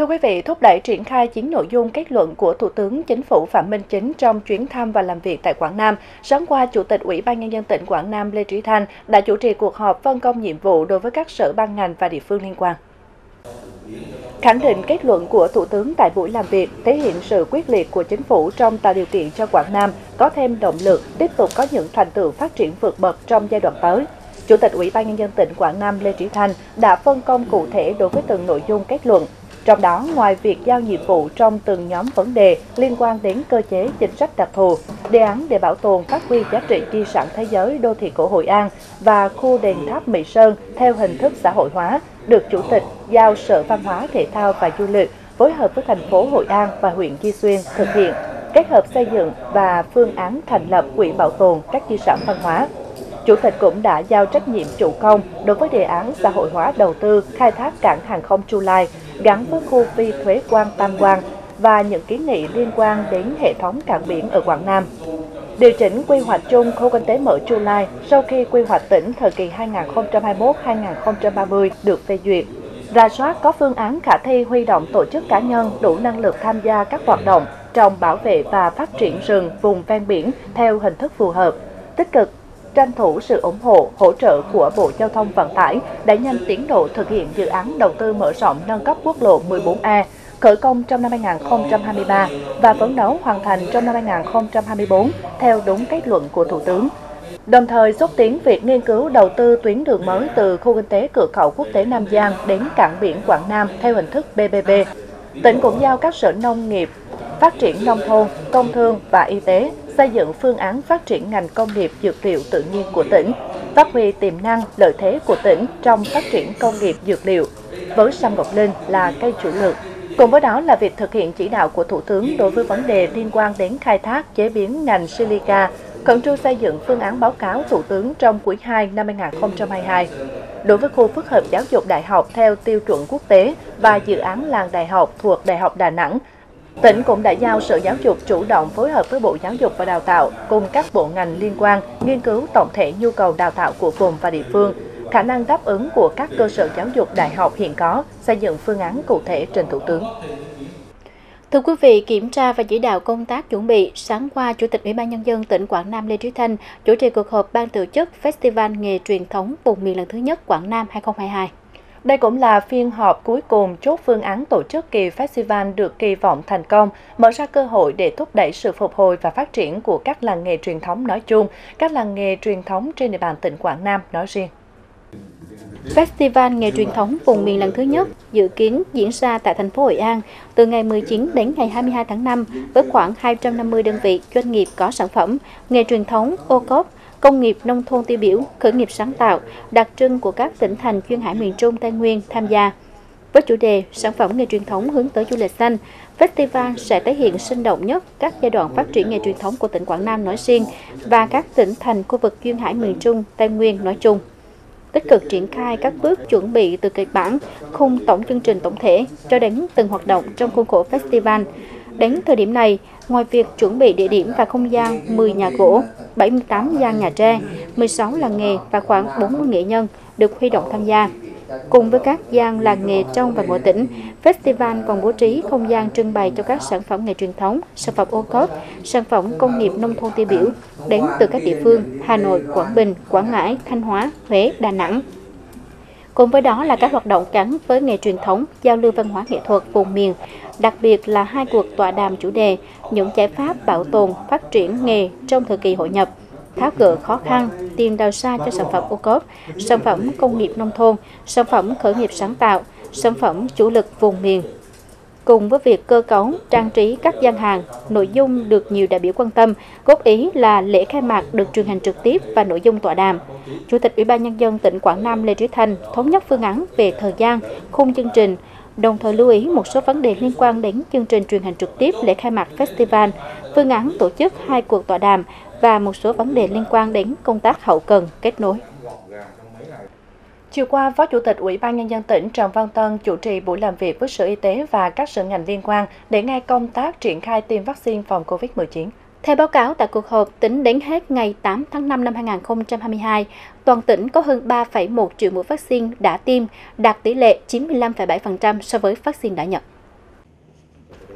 Thưa quý vị, thúc đẩy triển khai 9 nội dung kết luận của Thủ tướng Chính phủ Phạm Minh Chính trong chuyến thăm và làm việc tại Quảng Nam. Sáng qua, Chủ tịch Ủy ban Nhân dân tỉnh Quảng Nam Lê Trí Thanh đã chủ trì cuộc họp phân công nhiệm vụ đối với các sở ban ngành và địa phương liên quan. Khẳng định kết luận của Thủ tướng tại buổi làm việc thể hiện sự quyết liệt của Chính phủ trong tạo điều kiện cho Quảng Nam có thêm động lực tiếp tục có những thành tựu phát triển vượt bậc trong giai đoạn tới. Chủ tịch Ủy ban Nhân dân tỉnh Quảng Nam Lê Trí Thanh đã phân công cụ thể đối với từng nội dung kết luận. Trong đó, ngoài việc giao nhiệm vụ trong từng nhóm vấn đề liên quan đến cơ chế chính sách đặc thù, đề án để bảo tồn phát huy giá trị di sản thế giới đô thị cổ Hội An và khu đền tháp Mỹ Sơn theo hình thức xã hội hóa, được Chủ tịch giao Sở Văn hóa, Thể thao và Du lịch phối hợp với thành phố Hội An và huyện Duy Xuyên thực hiện, kết hợp xây dựng và phương án thành lập quỹ bảo tồn các di sản văn hóa. Chủ tịch cũng đã giao trách nhiệm chủ công đối với đề án xã hội hóa đầu tư khai thác cảng hàng không Chu Lai gắn với khu phi thuế quan Tam Quan và những kiến nghị liên quan đến hệ thống cảng biển ở Quảng Nam. Điều chỉnh quy hoạch chung khu kinh tế mở Chu Lai sau khi quy hoạch tỉnh thời kỳ 2021-2030 được phê duyệt. Rà soát có phương án khả thi huy động tổ chức cá nhân đủ năng lực tham gia các hoạt động trong bảo vệ và phát triển rừng vùng ven biển theo hình thức phù hợp, tích cực tranh thủ sự ủng hộ, hỗ trợ của Bộ Giao thông Vận tải đẩy nhanh tiến độ thực hiện dự án đầu tư mở rộng nâng cấp quốc lộ 14A, khởi công trong năm 2023 và phấn đấu hoàn thành trong năm 2024 theo đúng kết luận của Thủ tướng. Đồng thời xúc tiến việc nghiên cứu đầu tư tuyến đường mới từ khu kinh tế cửa khẩu quốc tế Nam Giang đến cảng biển Quảng Nam theo hình thức BBB. Tỉnh cũng giao các sở nông nghiệp, phát triển nông thôn, công thương và y tế xây dựng phương án phát triển ngành công nghiệp dược liệu tự nhiên của tỉnh, phát huy tiềm năng, lợi thế của tỉnh trong phát triển công nghiệp dược liệu, với Sâm Ngọc Linh là cây chủ lực. Cùng với đó là việc thực hiện chỉ đạo của Thủ tướng đối với vấn đề liên quan đến khai thác chế biến ngành silica, khẩn trương xây dựng phương án báo cáo Thủ tướng trong quý 2 năm 2022. Đối với khu phức hợp giáo dục đại học theo tiêu chuẩn quốc tế và dự án làng đại học thuộc Đại học Đà Nẵng, tỉnh cũng đã giao Sở Giáo dục chủ động phối hợp với Bộ Giáo dục và Đào tạo cùng các bộ ngành liên quan nghiên cứu tổng thể nhu cầu đào tạo của vùng và địa phương, khả năng đáp ứng của các cơ sở giáo dục đại học hiện có, xây dựng phương án cụ thể trình Thủ tướng. Thưa quý vị, kiểm tra và chỉ đạo công tác chuẩn bị, sáng qua, Chủ tịch Ủy ban Nhân dân tỉnh Quảng Nam Lê Trí Thanh chủ trì cuộc họp ban tổ chức Festival nghề truyền thống vùng miền lần thứ nhất Quảng Nam 2022. Đây cũng là phiên họp cuối cùng chốt phương án tổ chức kỳ festival được kỳ vọng thành công, mở ra cơ hội để thúc đẩy sự phục hồi và phát triển của các làng nghề truyền thống nói chung, các làng nghề truyền thống trên địa bàn tỉnh Quảng Nam nói riêng. Festival nghề truyền thống vùng miền lần thứ nhất dự kiến diễn ra tại thành phố Hội An từ ngày 19 đến ngày 22 tháng 5 với khoảng 250 đơn vị doanh nghiệp có sản phẩm nghề truyền thống ô cốp, công nghiệp nông thôn tiêu biểu, khởi nghiệp sáng tạo, đặc trưng của các tỉnh thành duyên hải miền Trung Tây Nguyên tham gia. Với chủ đề sản phẩm nghề truyền thống hướng tới du lịch xanh, festival sẽ thể hiện sinh động nhất các giai đoạn phát triển nghề truyền thống của tỉnh Quảng Nam nói riêng và các tỉnh thành khu vực duyên hải miền Trung Tây Nguyên nói chung. Tích cực triển khai các bước chuẩn bị từ kịch bản, khung tổng chương trình tổng thể cho đến từng hoạt động trong khuôn khổ festival. Đến thời điểm này, ngoài việc chuẩn bị địa điểm và không gian 10 nhà gỗ, 78 gian nhà tre, 16 làng nghề và khoảng 40 nghệ nhân được huy động tham gia. Cùng với các gian làng nghề trong và ngoài tỉnh, festival còn bố trí không gian trưng bày cho các sản phẩm nghề truyền thống, sản phẩm ô cốp, sản phẩm công nghiệp nông thôn tiêu biểu đến từ các địa phương Hà Nội, Quảng Bình, Quảng Ngãi, Thanh Hóa, Huế, Đà Nẵng. Cùng với đó là các hoạt động gắn với nghề truyền thống, giao lưu văn hóa nghệ thuật vùng miền, đặc biệt là hai cuộc tọa đàm chủ đề những giải pháp bảo tồn, phát triển nghề trong thời kỳ hội nhập, tháo gỡ khó khăn, tìm đầu ra cho sản phẩm ô cốp, sản phẩm công nghiệp nông thôn, sản phẩm khởi nghiệp sáng tạo, sản phẩm chủ lực vùng miền. Cùng với việc cơ cấu, trang trí các gian hàng, nội dung được nhiều đại biểu quan tâm, góp ý là lễ khai mạc được truyền hình trực tiếp và nội dung tọa đàm. Chủ tịch Ủy ban Nhân dân tỉnh Quảng Nam Lê Trí Thanh thống nhất phương án về thời gian, khung chương trình, đồng thời lưu ý một số vấn đề liên quan đến chương trình truyền hình trực tiếp lễ khai mạc festival, phương án tổ chức hai cuộc tọa đàm và một số vấn đề liên quan đến công tác hậu cần kết nối. Chiều qua, Phó Chủ tịch Ủy ban Nhân dân tỉnh Trần Văn Tân chủ trì buổi làm việc với Sở Y tế và các sở ngành liên quan để nghe công tác triển khai tiêm vaccine phòng COVID-19. Theo báo cáo tại cuộc họp, tính đến hết ngày 8 tháng 5 năm 2022, toàn tỉnh có hơn 3,1 triệu mũi vaccine đã tiêm, đạt tỷ lệ 95,7% so với vaccine đã nhận.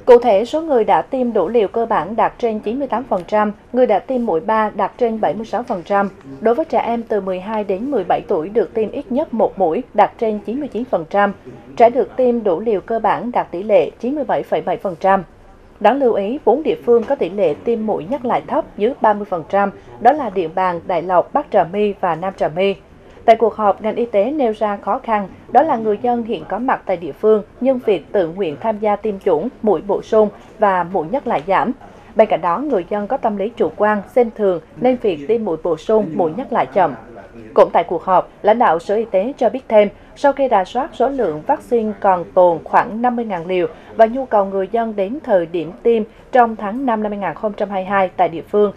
Cụ thể, số người đã tiêm đủ liều cơ bản đạt trên 98%, người đã tiêm mũi 3 đạt trên 76%. Đối với trẻ em từ 12 đến 17 tuổi được tiêm ít nhất một mũi đạt trên 99%. Trẻ được tiêm đủ liều cơ bản đạt tỷ lệ 97,7%. Đáng lưu ý, 4 địa phương có tỷ lệ tiêm mũi nhắc lại thấp dưới 30%, đó là Điện Bàn, Đại Lộc, Bắc Trà My và Nam Trà My. Tại cuộc họp, ngành y tế nêu ra khó khăn, đó là người dân hiện có mặt tại địa phương nhưng việc tự nguyện tham gia tiêm chủng, mũi bổ sung và mũi nhắc lại giảm. Bên cạnh đó, người dân có tâm lý chủ quan, xem thường nên việc tiêm mũi bổ sung, mũi nhắc lại chậm. Cũng tại cuộc họp, lãnh đạo Sở Y tế cho biết thêm, sau khi rà soát số lượng vaccine còn tồn khoảng 50.000 liều và nhu cầu người dân đến thời điểm tiêm trong tháng 5 năm 2022 tại địa phương,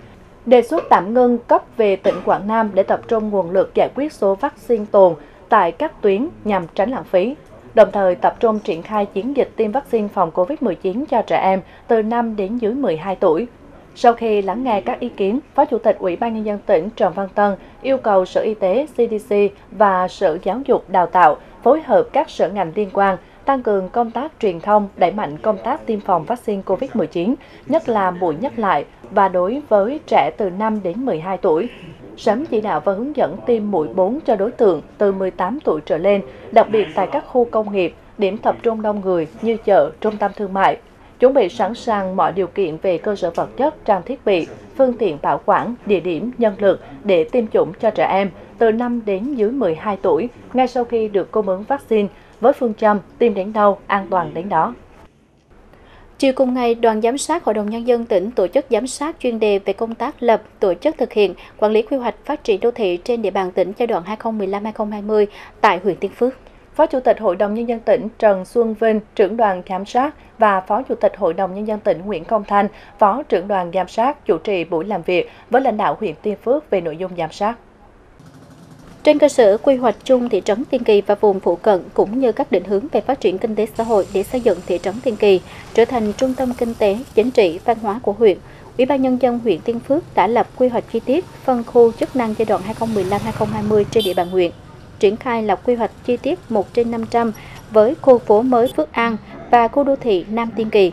đề xuất tạm ngưng cấp về tỉnh Quảng Nam để tập trung nguồn lực giải quyết số vaccine tồn tại các tuyến nhằm tránh lãng phí, đồng thời tập trung triển khai chiến dịch tiêm vaccine phòng COVID-19 cho trẻ em từ 5 đến dưới 12 tuổi. Sau khi lắng nghe các ý kiến, Phó Chủ tịch Ủy ban Nhân dân tỉnh Trần Văn Tân yêu cầu Sở Y tế, CDC và Sở Giáo dục Đào tạo phối hợp các sở ngành liên quan, tăng cường công tác truyền thông, đẩy mạnh công tác tiêm phòng vaccine COVID-19, nhất là mũi nhắc lại và đối với trẻ từ 5 đến 12 tuổi. Sớm chỉ đạo và hướng dẫn tiêm mũi 4 cho đối tượng từ 18 tuổi trở lên, đặc biệt tại các khu công nghiệp, điểm tập trung đông người như chợ, trung tâm thương mại. Chuẩn bị sẵn sàng mọi điều kiện về cơ sở vật chất, trang thiết bị, phương tiện bảo quản, địa điểm, nhân lực để tiêm chủng cho trẻ em từ 5 đến dưới 12 tuổi ngay sau khi được cung ứng vaccine, với phương châm tiêm đến đâu, an toàn đến đó. Chiều cùng ngày, Đoàn Giám sát Hội đồng Nhân dân tỉnh tổ chức giám sát chuyên đề về công tác lập, tổ chức thực hiện, quản lý quy hoạch phát triển đô thị trên địa bàn tỉnh giai đoạn 2015-2020 tại huyện Tiên Phước. Phó Chủ tịch Hội đồng Nhân dân tỉnh Trần Xuân Vinh, trưởng đoàn giám sát và Phó Chủ tịch Hội đồng Nhân dân tỉnh Nguyễn Công Thành, Phó trưởng đoàn giám sát chủ trì buổi làm việc với lãnh đạo huyện Tiên Phước về nội dung giám sát. Trên cơ sở quy hoạch chung thị trấn Tiên Kỳ và vùng phụ cận cũng như các định hướng về phát triển kinh tế xã hội để xây dựng thị trấn Tiên Kỳ trở thành trung tâm kinh tế, chính trị, văn hóa của huyện, Ủy ban Nhân dân huyện Tiên Phước đã lập quy hoạch chi tiết phân khu chức năng giai đoạn 2015-2020 trên địa bàn huyện, triển khai lập quy hoạch chi tiết 1/500 với khu phố mới Phước An và khu đô thị Nam Tiên Kỳ.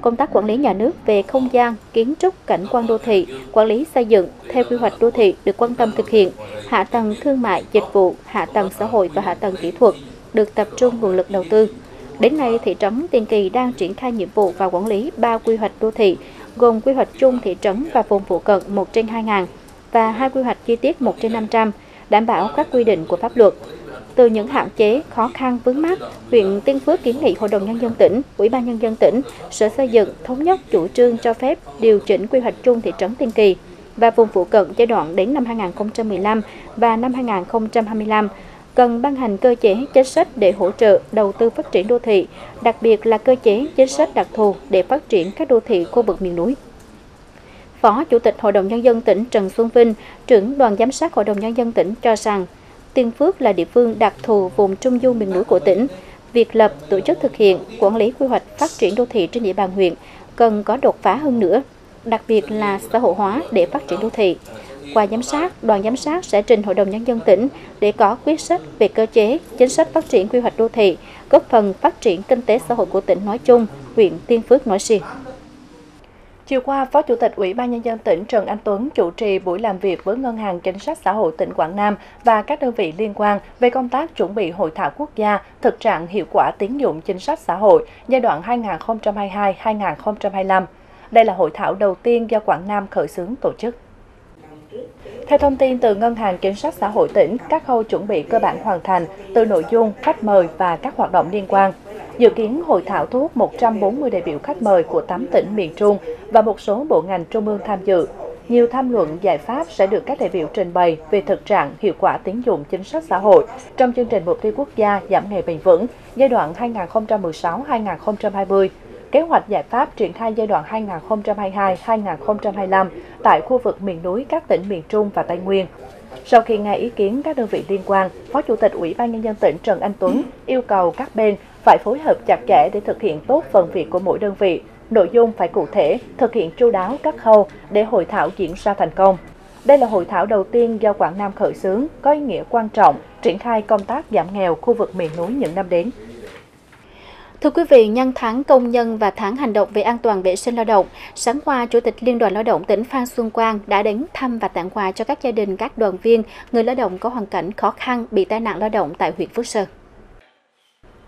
Công tác quản lý nhà nước về không gian, kiến trúc, cảnh quan đô thị, quản lý xây dựng theo quy hoạch đô thị được quan tâm thực hiện, hạ tầng thương mại, dịch vụ, hạ tầng xã hội và hạ tầng kỹ thuật được tập trung nguồn lực đầu tư. Đến nay, thị trấn Tiên Kỳ đang triển khai nhiệm vụ và quản lý 3 quy hoạch đô thị, gồm quy hoạch chung thị trấn và vùng phụ cận 1/2000 và 2 quy hoạch chi tiết 1/500, đảm bảo các quy định của pháp luật. Từ những hạn chế, khó khăn, vướng mắc, huyện Tiên Phước kiến nghị Hội đồng Nhân dân tỉnh, Ủy ban Nhân dân tỉnh, Sở Xây dựng thống nhất chủ trương cho phép điều chỉnh quy hoạch chung thị trấn Tiên Kỳ và vùng phụ cận giai đoạn đến năm 2015 và năm 2025, cần ban hành cơ chế chính sách để hỗ trợ đầu tư phát triển đô thị, đặc biệt là cơ chế chính sách đặc thù để phát triển các đô thị khu vực miền núi. Phó Chủ tịch Hội đồng Nhân dân tỉnh Trần Xuân Vinh, trưởng đoàn giám sát Hội đồng Nhân dân tỉnh cho rằng, Tiên Phước là địa phương đặc thù vùng trung du miền núi của tỉnh. Việc lập, tổ chức thực hiện, quản lý quy hoạch phát triển đô thị trên địa bàn huyện cần có đột phá hơn nữa, đặc biệt là xã hội hóa để phát triển đô thị. Qua giám sát, đoàn giám sát sẽ trình Hội đồng Nhân dân tỉnh để có quyết sách về cơ chế, chính sách phát triển quy hoạch đô thị, góp phần phát triển kinh tế xã hội của tỉnh nói chung, huyện Tiên Phước nói riêng. Chiều qua, Phó Chủ tịch Ủy ban Nhân dân tỉnh Trần Anh Tuấn chủ trì buổi làm việc với Ngân hàng Chính sách Xã hội tỉnh Quảng Nam và các đơn vị liên quan về công tác chuẩn bị hội thảo quốc gia thực trạng hiệu quả tín dụng chính sách xã hội giai đoạn 2022-2025. Đây là hội thảo đầu tiên do Quảng Nam khởi xướng tổ chức. Theo thông tin từ Ngân hàng Chính sách Xã hội tỉnh, các khâu chuẩn bị cơ bản hoàn thành từ nội dung, khách mời và các hoạt động liên quan. Dự kiến hội thảo thu hút 140 đại biểu khách mời của 8 tỉnh miền Trung và một số bộ ngành trung ương tham dự. Nhiều tham luận, giải pháp sẽ được các đại biểu trình bày về thực trạng hiệu quả tín dụng chính sách xã hội trong chương trình mục tiêu quốc gia giảm nghèo bền vững giai đoạn 2016-2020, kế hoạch giải pháp triển khai giai đoạn 2022-2025 tại khu vực miền núi các tỉnh miền Trung và Tây Nguyên. Sau khi nghe ý kiến các đơn vị liên quan, Phó Chủ tịch Ủy ban Nhân dân tỉnh Trần Anh Tuấn yêu cầu các bên phải phối hợp chặt chẽ để thực hiện tốt phần việc của mỗi đơn vị, nội dung phải cụ thể, thực hiện chu đáo các khâu để hội thảo diễn ra thành công. Đây là hội thảo đầu tiên do Quảng Nam khởi xướng, có ý nghĩa quan trọng, triển khai công tác giảm nghèo khu vực miền núi những năm đến. Thưa quý vị, nhân tháng công nhân và tháng hành động về an toàn vệ sinh lao động, sáng qua, Chủ tịch Liên đoàn Lao động tỉnh Phan Xuân Quang đã đến thăm và tặng quà cho các gia đình, các đoàn viên, người lao động có hoàn cảnh khó khăn bị tai nạn lao động tại huyện Phước Sơn.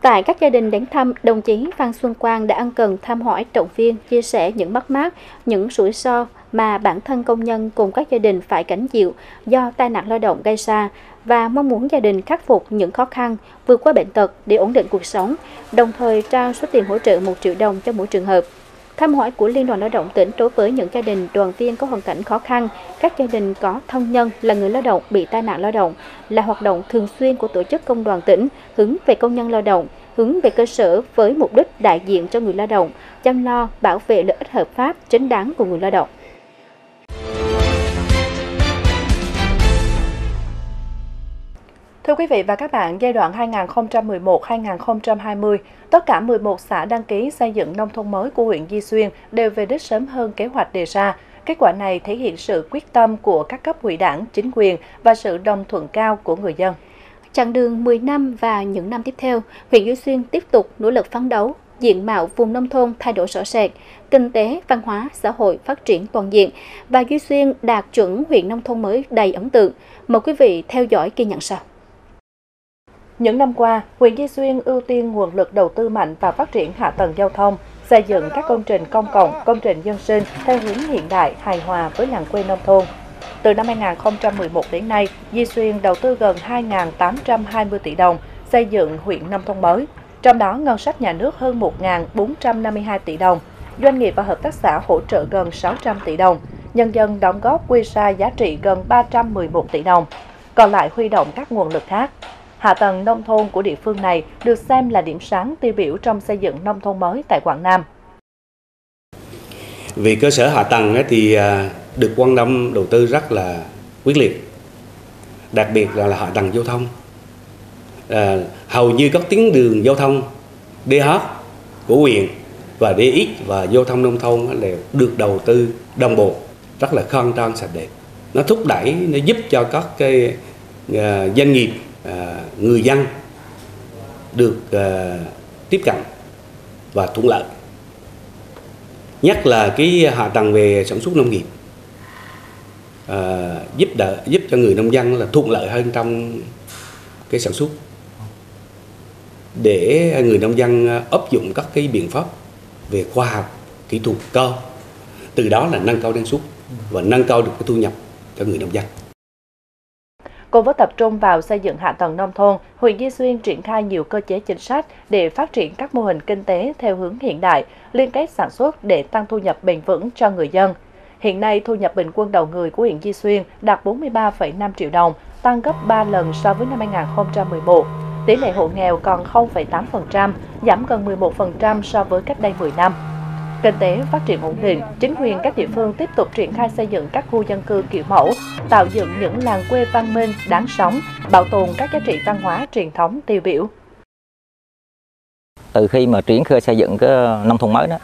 Tại các gia đình đến thăm, đồng chí Phan Xuân Quang đã ân cần thăm hỏi, động viên, chia sẻ những mất mát, những rủi ro mà bản thân công nhân cùng các gia đình phải gánh chịu do tai nạn lao động gây ra và mong muốn gia đình khắc phục những khó khăn, vượt qua bệnh tật để ổn định cuộc sống, đồng thời trao số tiền hỗ trợ 1 triệu đồng cho mỗi trường hợp. Thăm hỏi của Liên đoàn Lao động tỉnh đối với những gia đình, đoàn viên có hoàn cảnh khó khăn, các gia đình có thân nhân là người lao động bị tai nạn lao động là hoạt động thường xuyên của tổ chức công đoàn tỉnh, hướng về công nhân lao động, hướng về cơ sở với mục đích đại diện cho người lao động, chăm lo, bảo vệ lợi ích hợp pháp, chính đáng của người lao động. Thưa quý vị và các bạn, giai đoạn 2011-2020, tất cả 11 xã đăng ký xây dựng nông thôn mới của huyện Duy Xuyên đều về đích sớm hơn kế hoạch đề ra. Kết quả này thể hiện sự quyết tâm của các cấp ủy Đảng, chính quyền và sự đồng thuận cao của người dân. Chặng đường 10 năm và những năm tiếp theo, huyện Duy Xuyên tiếp tục nỗ lực phấn đấu, diện mạo vùng nông thôn thay đổi rõ rệt, kinh tế, văn hóa, xã hội phát triển toàn diện và Duy Xuyên đạt chuẩn huyện nông thôn mới đầy ấn tượng. Mời quý vị theo dõi ghi nhận sau. Những năm qua, huyện Duy Xuyên ưu tiên nguồn lực đầu tư mạnh vào phát triển hạ tầng giao thông, xây dựng các công trình công cộng, công trình dân sinh theo hướng hiện đại, hài hòa với làng quê nông thôn. Từ năm 2011 đến nay, Duy Xuyên đầu tư gần 2.820 tỷ đồng xây dựng huyện nông thôn mới, trong đó ngân sách nhà nước hơn 1.452 tỷ đồng, doanh nghiệp và hợp tác xã hỗ trợ gần 600 tỷ đồng, nhân dân đóng góp quy ra giá trị gần 311 tỷ đồng, còn lại huy động các nguồn lực khác. Hạ tầng nông thôn của địa phương này được xem là điểm sáng tiêu biểu trong xây dựng nông thôn mới tại Quảng Nam. Về cơ sở hạ tầng thì được quan tâm đầu tư rất là quyết liệt, đặc biệt là hạ tầng giao thông. Hầu như các tuyến đường giao thông DH của huyện và DX và giao thông nông thôn đều được đầu tư đồng bộ, rất là khang trang sạch đẹp. Nó thúc đẩy, nó giúp cho các cái doanh nghiệp, người dân được tiếp cận và thuận lợi, nhất là cái hạ tầng về sản xuất nông nghiệp giúp cho người nông dân là thuận lợi hơn trong cái sản xuất, để người nông dân áp dụng các cái biện pháp về khoa học kỹ thuật cao, từ đó là nâng cao năng suất và nâng cao được cái thu nhập cho người nông dân. Cùng với tập trung vào xây dựng hạ tầng nông thôn, huyện Duy Xuyên triển khai nhiều cơ chế chính sách để phát triển các mô hình kinh tế theo hướng hiện đại, liên kết sản xuất để tăng thu nhập bền vững cho người dân. Hiện nay, thu nhập bình quân đầu người của huyện Duy Xuyên đạt 43,5 triệu đồng, tăng gấp 3 lần so với năm 2011. Tỷ lệ hộ nghèo còn 0,8%, giảm gần 11% so với cách đây 10 năm. Kinh tế phát triển ổn định, chính quyền các địa phương tiếp tục triển khai xây dựng các khu dân cư kiểu mẫu, tạo dựng những làng quê văn minh, đáng sống, bảo tồn các giá trị văn hóa truyền thống tiêu biểu. Từ khi mà triển khai xây dựng cái nông thôn mới đó,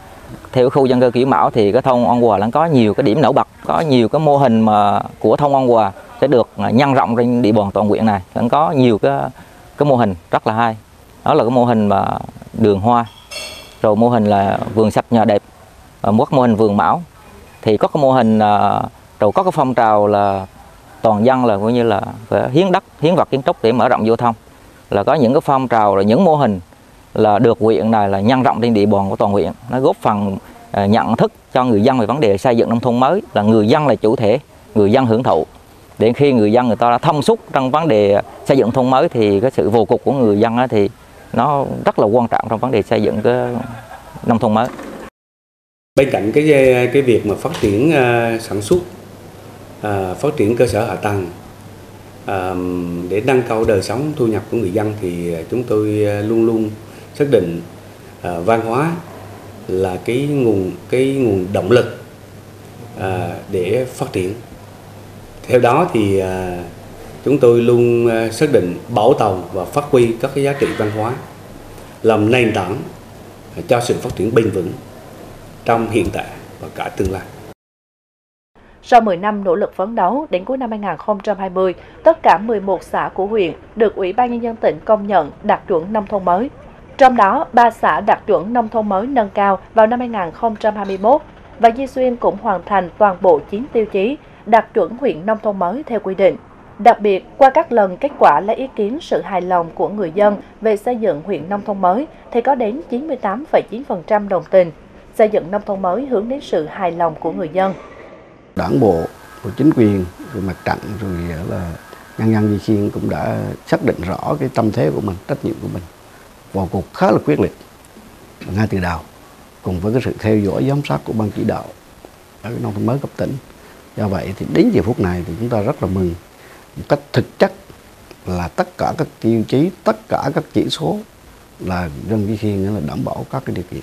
theo khu dân cư kiểu mẫu thì cái thôn An Hòa đã có nhiều cái điểm nổi bật, có nhiều cái mô hình mà của thôn An Hòa sẽ được nhân rộng trên địa bàn toàn huyện này, vẫn có nhiều cái mô hình rất là hay. Đó là cái mô hình mà đường hoa, rồi mô hình là vườn sạch nhà đẹp, mô hình vườn mẫu, thì có cái mô hình rồi có cái phong trào là toàn dân là coi như là phải hiến đất, hiến vật kiến trúc để mở rộng giao thông, là có những cái phong trào rồi những mô hình là được huyện này là nhân rộng trên địa bàn của toàn huyện, nó góp phần nhận thức cho người dân về vấn đề xây dựng nông thôn mới, là người dân là chủ thể, người dân hưởng thụ. Đến khi người dân người ta đã thông suốt trong vấn đề xây dựng nông thôn mới thì cái sự vô cục của người dân thì nó rất là quan trọng trong vấn đề xây dựng cái nông thôn mới. Bên cạnh cái việc mà phát triển sản xuất, phát triển cơ sở hạ tầng để nâng cao đời sống thu nhập của người dân, thì chúng tôi luôn luôn xác định văn hóa là cái nguồn động lực để phát triển. Theo đó thì chúng tôi luôn xác định bảo tồn và phát huy các cái giá trị văn hóa làm nền tảng cho sự phát triển bền vững trong hiện tại và cả tương lai. Sau 10 năm nỗ lực phấn đấu, đến cuối năm 2020, tất cả 11 xã của huyện được Ủy ban Nhân dân tỉnh công nhận đạt chuẩn nông thôn mới. Trong đó, 3 xã đạt chuẩn nông thôn mới nâng cao vào năm 2021 và Duy Xuyên cũng hoàn thành toàn bộ 9 tiêu chí đạt chuẩn huyện nông thôn mới theo quy định. Đặc biệt, qua các lần kết quả lấy ý kiến sự hài lòng của người dân về xây dựng huyện nông thôn mới thì có đến 98,9% đồng tình. Xây dựng nông thôn mới hướng đến sự hài lòng của người dân. Đảng bộ, của chính quyền, rồi mặt trận, rồi là nhân dân Duy Xuyên cũng đã xác định rõ cái tâm thế của mình, trách nhiệm của mình. Vào cuộc khá là quyết liệt ngay từ đầu, cùng với cái sự theo dõi giám sát của ban chỉ đạo ở cái nông thôn mới cấp tỉnh. Do vậy thì đến giờ phút này thì chúng ta rất là mừng. Một cách thực chất là tất cả các tiêu chí, tất cả các chỉ số là dân Duy Xuyên là đảm bảo các cái điều kiện.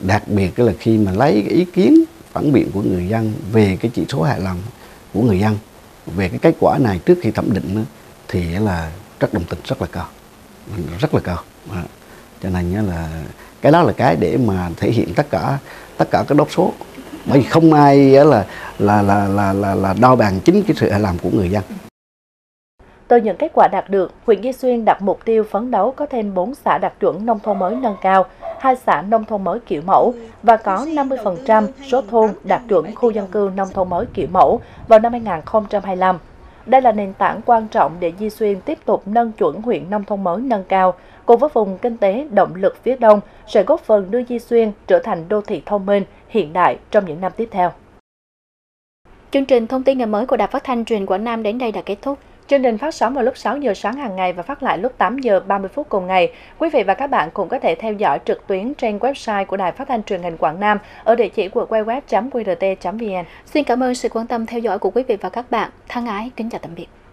Đặc biệt là khi mà lấy cái ý kiến phản biện của người dân về cái chỉ số hài lòng của người dân về cái kết quả này trước khi thẩm định thì là rất đồng tình, rất là cao, Cho nên là cái đó là cái để mà thể hiện tất cả các đốc số, bởi vì không ai là đo bằng chính cái sự hài lòng của người dân. Từ những kết quả đạt được, huyện Duy Xuyên đặt mục tiêu phấn đấu có thêm 4 xã đạt chuẩn nông thôn mới nâng cao, 2 xã nông thôn mới kiểu mẫu và có 50% số thôn đạt chuẩn khu dân cư nông thôn mới kiểu mẫu vào năm 2025. Đây là nền tảng quan trọng để Duy Xuyên tiếp tục nâng chuẩn huyện nông thôn mới nâng cao, cùng với vùng kinh tế động lực phía Đông sẽ góp phần đưa Duy Xuyên trở thành đô thị thông minh, hiện đại trong những năm tiếp theo. Chương trình thông tin ngày mới của Đài Phát thanh Truyền Quảng Nam đến đây đã kết thúc. Chương trình phát sóng vào lúc 6 giờ sáng hàng ngày và phát lại lúc 8 giờ 30 phút cùng ngày. Quý vị và các bạn cũng có thể theo dõi trực tuyến trên website của Đài Phát thanh Truyền hình Quảng Nam ở địa chỉ của www.qrt.vn. Xin cảm ơn sự quan tâm theo dõi của quý vị và các bạn. Thân ái, kính chào tạm biệt.